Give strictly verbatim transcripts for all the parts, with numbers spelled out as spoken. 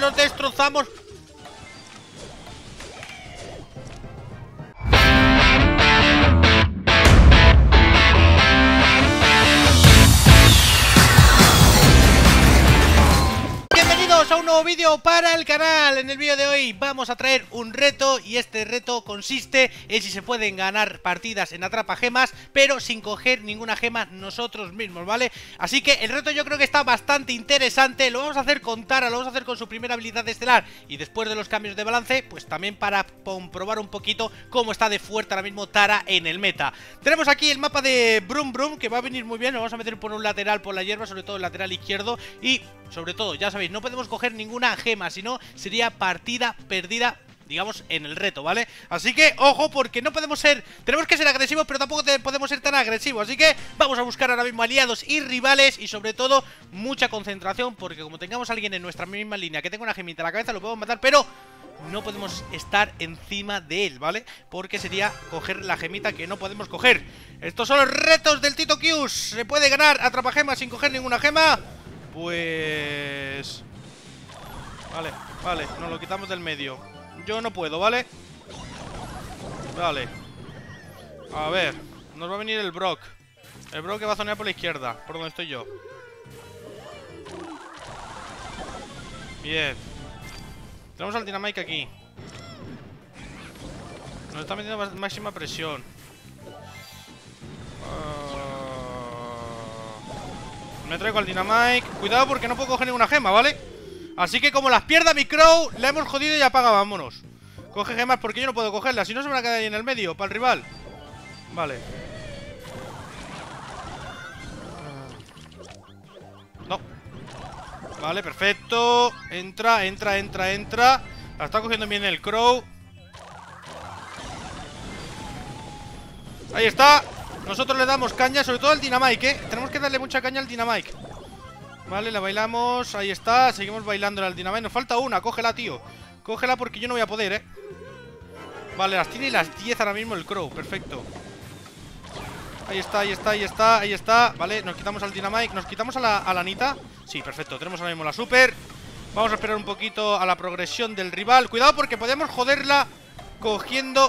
¡Los destrozamos! A un nuevo vídeo para el canal. En el vídeo de hoy vamos a traer un reto, y este reto consiste en si se pueden ganar partidas en Atrapagemas, pero sin coger ninguna gema nosotros mismos, ¿vale? Así que el reto yo creo que está bastante interesante. Lo vamos a hacer con Tara, lo vamos a hacer con su primera habilidad estelar, y después de los cambios de balance, pues también para comprobar un poquito cómo está de fuerte ahora mismo Tara en el meta. Tenemos aquí el mapa de Brum Brum, que va a venir muy bien. Lo vamos a meter por un lateral, por la hierba, sobre todo el lateral izquierdo. Y sobre todo, ya sabéis, no podemos coger ninguna gema, si no sería partida perdida, digamos, en el reto, ¿vale? Así que, ojo, porque no podemos ser... Tenemos que ser agresivos, pero tampoco te, podemos ser tan agresivos. Así que vamos a buscar ahora mismo aliados y rivales, y sobre todo, mucha concentración, porque como tengamos a alguien en nuestra misma línea que tenga una gemita en la cabeza, lo podemos matar, pero... no podemos estar encima de él, ¿vale? Porque sería coger la gemita que no podemos coger. Estos son los retos del Tito Kius. ¿Se puede ganar Atrapagemas sin coger ninguna gema? Pues... Vale, vale, nos lo quitamos del medio. Yo no puedo, ¿vale? Vale. A ver, nos va a venir el Brock. El Brock que va a zonear por la izquierda, por donde estoy yo. Bien. Tenemos al Dynamike aquí. Nos está metiendo máxima presión. uh... Me traigo al Dynamike. Cuidado porque no puedo coger ninguna gema, ¿vale? Así que como las pierda mi Crow, la hemos jodido y apaga, vámonos. Coge gemas porque yo no puedo cogerlas, si no se van a quedar ahí en el medio, para el rival. Vale. No. Vale, perfecto. Entra, entra, entra, entra. La está cogiendo bien el Crow. Ahí está. Nosotros le damos caña, sobre todo al Dynamike, ¿eh? Tenemos que darle mucha caña al Dynamike. Vale, la bailamos, ahí está. Seguimos bailando al Dynamite, nos falta una, cógela, tío. Cógela porque yo no voy a poder, eh. Vale, las tiene las diez ahora mismo el Crow, perfecto. Ahí está, ahí está, ahí está, ahí está. Vale, nos quitamos al Dynamite, nos quitamos a la, a la Anita. Sí, perfecto, tenemos ahora mismo la super. Vamos a esperar un poquito a la progresión del rival. Cuidado porque podemos joderla cogiendo...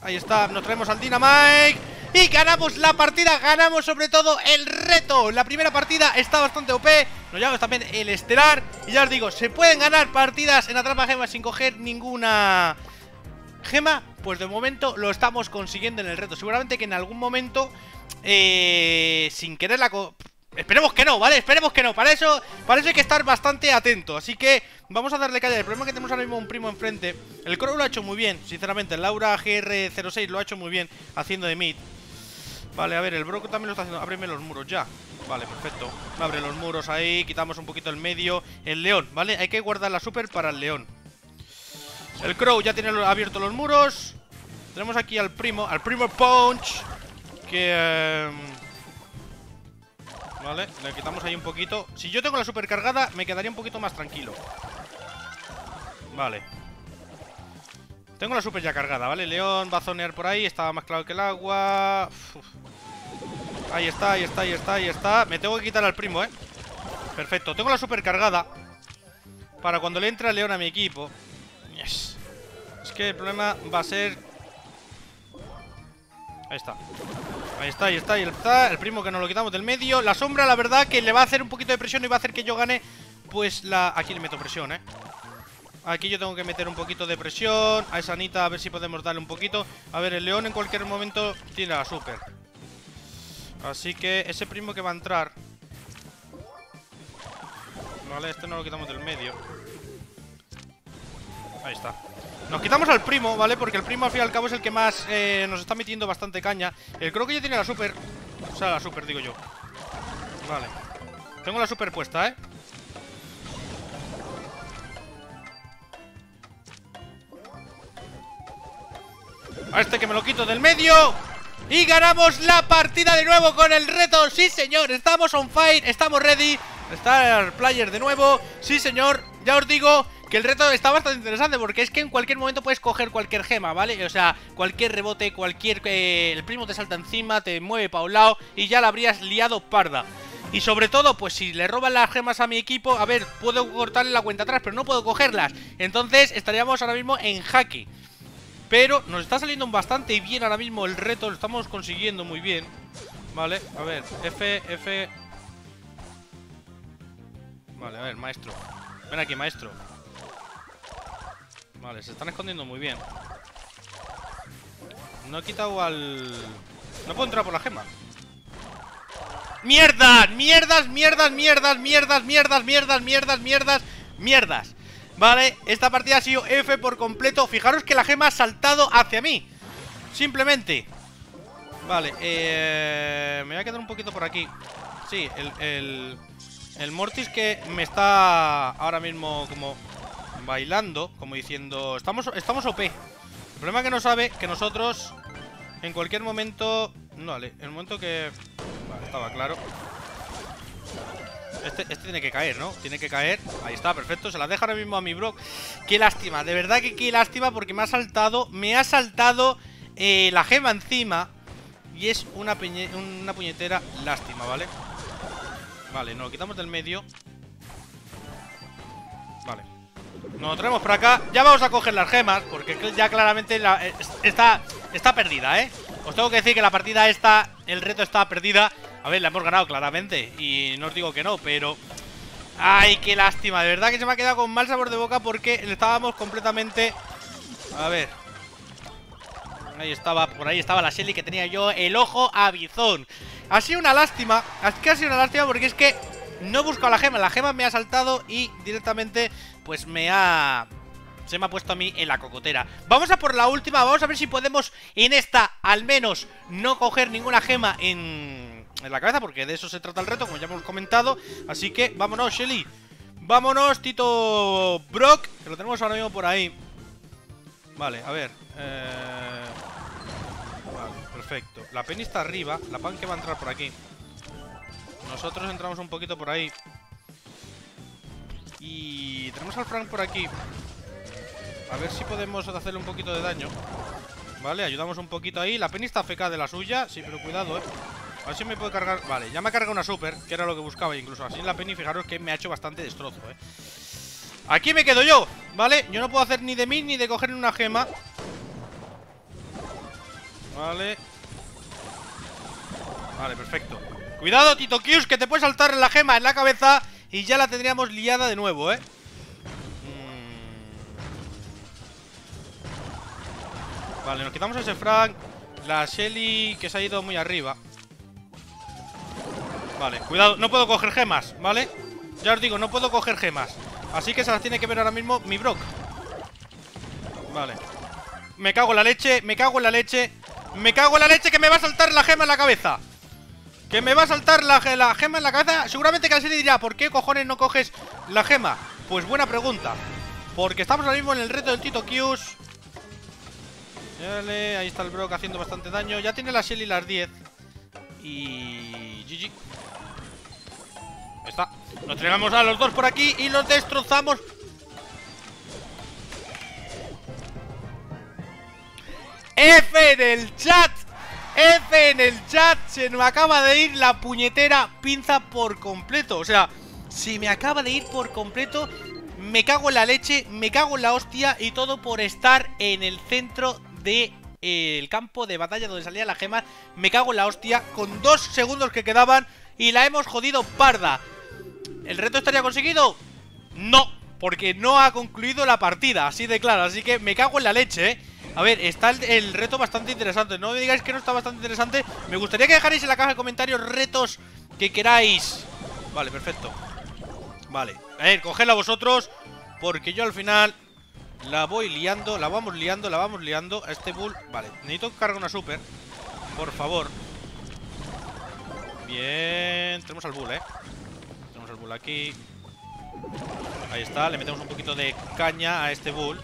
Ahí está, nos traemos al Dynamite y ganamos la partida, ganamos sobre todo el reto. La primera partida está bastante O P, nos llevamos también el estelar. Y ya os digo, ¿se pueden ganar partidas en Atrapagemas sin coger ninguna gema? Pues de momento lo estamos consiguiendo en el reto. Seguramente que en algún momento, eh, sin querer la... co Esperemos que no, ¿vale? Esperemos que no. Para eso, para eso hay que estar bastante atento. Así que vamos a darle calle. El problema es que tenemos ahora mismo un primo enfrente. El Crow lo ha hecho muy bien, sinceramente. Laura G R cero seis lo ha hecho muy bien haciendo de mid. Vale, a ver, el Broco también lo está haciendo. Ábreme los muros ya. Vale, perfecto. Abre los muros ahí, quitamos un poquito el medio. El león, ¿vale? Hay que guardar la super para el león. El Crow ya tiene abiertos los muros. Tenemos aquí al primo, al primo Punch. Que... Eh... Vale, le quitamos ahí un poquito. Si yo tengo la super cargada, me quedaría un poquito más tranquilo. Vale. Tengo la super ya cargada, ¿vale? León va a zonear por ahí. Estaba más claro que el agua. Uf. Ahí está, ahí está, ahí está, ahí está. Me tengo que quitar al primo, ¿eh? Perfecto, tengo la super cargada para cuando le entra León a mi equipo. Yes. Es que el problema va a ser... Ahí está. Ahí está, ahí está, ahí está. El primo que nos lo quitamos del medio. La sombra, la verdad, que le va a hacer un poquito de presión y va a hacer que yo gane. Pues la... Aquí le meto presión, ¿eh? Aquí yo tengo que meter un poquito de presión. A esa Anita, a ver si podemos darle un poquito. A ver, el león en cualquier momento tiene la super. Así que ese primo que va a entrar... Vale, este no lo quitamos del medio. Ahí está. Nos quitamos al primo, ¿vale? Porque el primo al fin y al cabo es el que más eh, nos está metiendo bastante caña. El Crow que ya tiene la super. O sea, la super, digo yo. Vale. Tengo la super puesta, ¿eh? A este que me lo quito del medio. Y ganamos la partida de nuevo con el reto. Sí, señor. Estamos on fire. Estamos ready. Está el player de nuevo. Sí, señor. Ya os digo... Que el reto está bastante interesante porque es que en cualquier momento puedes coger cualquier gema, ¿vale? O sea, cualquier rebote, cualquier... Eh, el primo te salta encima, te mueve para un lado y ya la habrías liado parda. Y sobre todo, pues si le roban las gemas a mi equipo, a ver, puedo cortarle la cuenta atrás, pero no puedo cogerlas. Entonces estaríamos ahora mismo en jaque. Pero nos está saliendo bastante bien ahora mismo el reto, lo estamos consiguiendo muy bien. Vale, a ver, F, F. Vale, a ver, maestro. Ven aquí, maestro. Vale, se están escondiendo muy bien. No he quitado al... No puedo entrar por la gema. ¡Mierdas! ¡Mierdas! ¡Mierdas! ¡Mierdas! ¡Mierdas! ¡Mierdas! ¡Mierdas! ¡Mierdas! ¡Mierdas! ¡Mierdas! Vale, esta partida ha sido F por completo. Fijaros que la gema ha saltado hacia mí. Simplemente. Vale, eh... me voy a quedar un poquito por aquí. Sí, el... El, el Mortis que me está ahora mismo como... bailando, como diciendo... Estamos, estamos O P. El problema es que no sabe que nosotros... En cualquier momento... Vale, en el momento que... Vale, estaba claro. Este, este tiene que caer, ¿no? Tiene que caer. Ahí está, perfecto. Se la deja ahora mismo a mi Brock. Qué lástima, de verdad que qué lástima, porque me ha saltado... Me ha saltado eh, la gema encima. Y es una, piñe, una puñetera lástima, ¿vale? Vale, nos lo quitamos del medio. Vale. Nos lo traemos para acá. Ya vamos a coger las gemas, porque ya claramente la, eh, está... Está perdida, ¿eh? Os tengo que decir que la partida está... El reto está perdida. A ver, la hemos ganado claramente. Y no os digo que no, pero... ¡Ay, qué lástima! De verdad que se me ha quedado con mal sabor de boca porque estábamos completamente... A ver... Ahí estaba, por ahí estaba la Shelly que tenía yo el ojo a bizón. Ha sido una lástima. Es que ha sido una lástima porque es que no he buscado la gema. La gema me ha saltado y directamente pues me ha... Se me ha puesto a mí en la cocotera. Vamos a por la última, vamos a ver si podemos en esta al menos no coger ninguna gema en, en la cabeza, porque de eso se trata el reto, como ya hemos comentado. Así que vámonos, Shelly. Vámonos, Tito Brock, que lo tenemos ahora mismo por ahí. Vale, a ver eh... Vale, perfecto. La Penny está arriba, la Pan que va a entrar por aquí. Nosotros entramos un poquito por ahí. Y tenemos al Frank por aquí. A ver si podemos hacerle un poquito de daño. Vale, ayudamos un poquito ahí. La Penny está feca de la suya. Sí, pero cuidado, eh. A ver si me puede cargar. Vale, ya me ha cargado una super, que era lo que buscaba incluso. Así la Penny, fijaros que me ha hecho bastante destrozo, eh. Aquí me quedo yo, ¿vale? Yo no puedo hacer ni de mí ni de coger una gema. Vale. Vale, perfecto. Cuidado, Tito Kius, que te puede saltar la gema en la cabeza y ya la tendríamos liada de nuevo, eh. Vale, nos quitamos a ese Frank. La Shelly que se ha ido muy arriba. Vale, cuidado, no puedo coger gemas, ¿vale? Ya os digo, no puedo coger gemas. Así que se las tiene que ver ahora mismo mi Brock. Vale. Me cago en la leche, me cago en la leche. Me cago en la leche que me va a saltar la gema en la cabeza. Que me va a saltar la, la gema en la cabeza. Seguramente que la Shelly dirá, ¿por qué cojones no coges la gema? Pues buena pregunta. Porque estamos ahora mismo en el reto del Tito Kius. Dale, ahí está el Brock haciendo bastante daño. Ya tiene la Shelly las diez. Y... G G. Ahí está. Nos traemos a los dos por aquí y los destrozamos. F en el chat. F en el chat. Se me acaba de ir la puñetera pinza por completo. O sea, si me acaba de ir por completo... Me cago en la leche, me cago en la hostia. Y todo por estar en el centro del eh, campo de batalla donde salía la gema. Me cago en la hostia. Con dos segundos que quedaban y la hemos jodido parda. ¿El reto estaría conseguido? No, porque no ha concluido la partida, así de claro, así que me cago en la leche, ¿eh? A ver, está el, el reto bastante interesante. No me digáis que no está bastante interesante. Me gustaría que dejarais en la caja de comentarios retos que queráis. Vale, perfecto. Vale, a ver, cogedla vosotros, porque yo al final la voy liando, la vamos liando, la vamos liando. A este bull, vale, necesito que cargue una super, por favor. Bien, tenemos al bull, eh. Tenemos al bull aquí. Ahí está, le metemos un poquito de caña a este bull.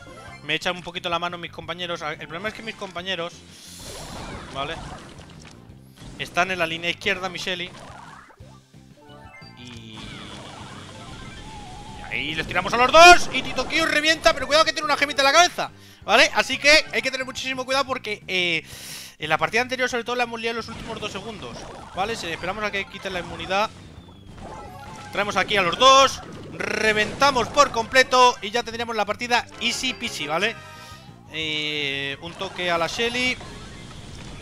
Me echan un poquito la mano mis compañeros. El problema es que mis compañeros, vale, están en la línea izquierda, mi Shelly. Ahí les tiramos a los dos y Tito Kius revienta, pero cuidado que tiene una gemita en la cabeza, ¿vale? Así que hay que tener muchísimo cuidado porque eh, en la partida anterior sobre todo la hemos liado en los últimos dos segundos, ¿vale? Si esperamos a que quiten la inmunidad, Traemos aquí a los dos, reventamos por completo y ya tendríamos la partida easy peasy, ¿vale? Eh, un toque a la Shelly.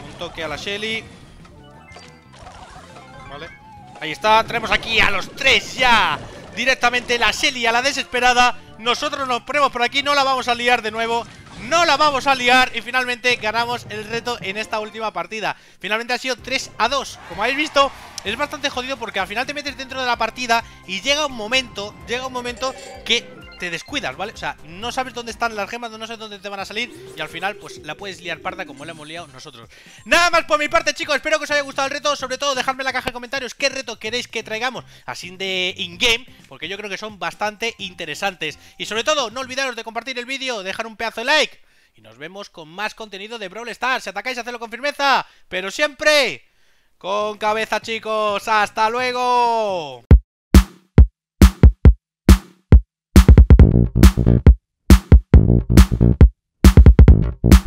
Un toque a la Shelly. Vale. Ahí está, traemos aquí a los tres ya. Directamente la Shelly a la desesperada. Nosotros nos ponemos por aquí, no la vamos a liar de nuevo. No la vamos a liar y finalmente ganamos el reto en esta última partida. Finalmente ha sido tres a dos. Como habéis visto, es bastante jodido porque al final te metes dentro de la partida y llega un momento, llega un momento que te descuidas, ¿vale? O sea, no sabes dónde están las gemas, no sabes dónde te van a salir y al final pues la puedes liar parda como la hemos liado nosotros. Nada más por mi parte, chicos, espero que os haya gustado el reto. Sobre todo, dejadme en la caja de comentarios qué reto queréis que traigamos así de in-game, porque yo creo que son bastante interesantes. Y sobre todo, no olvidaros de compartir el vídeo, dejar un pedazo de like y nos vemos con más contenido de Brawl Stars. Si atacáis, hacedlo con firmeza, pero siempre con cabeza, chicos. ¡Hasta luego!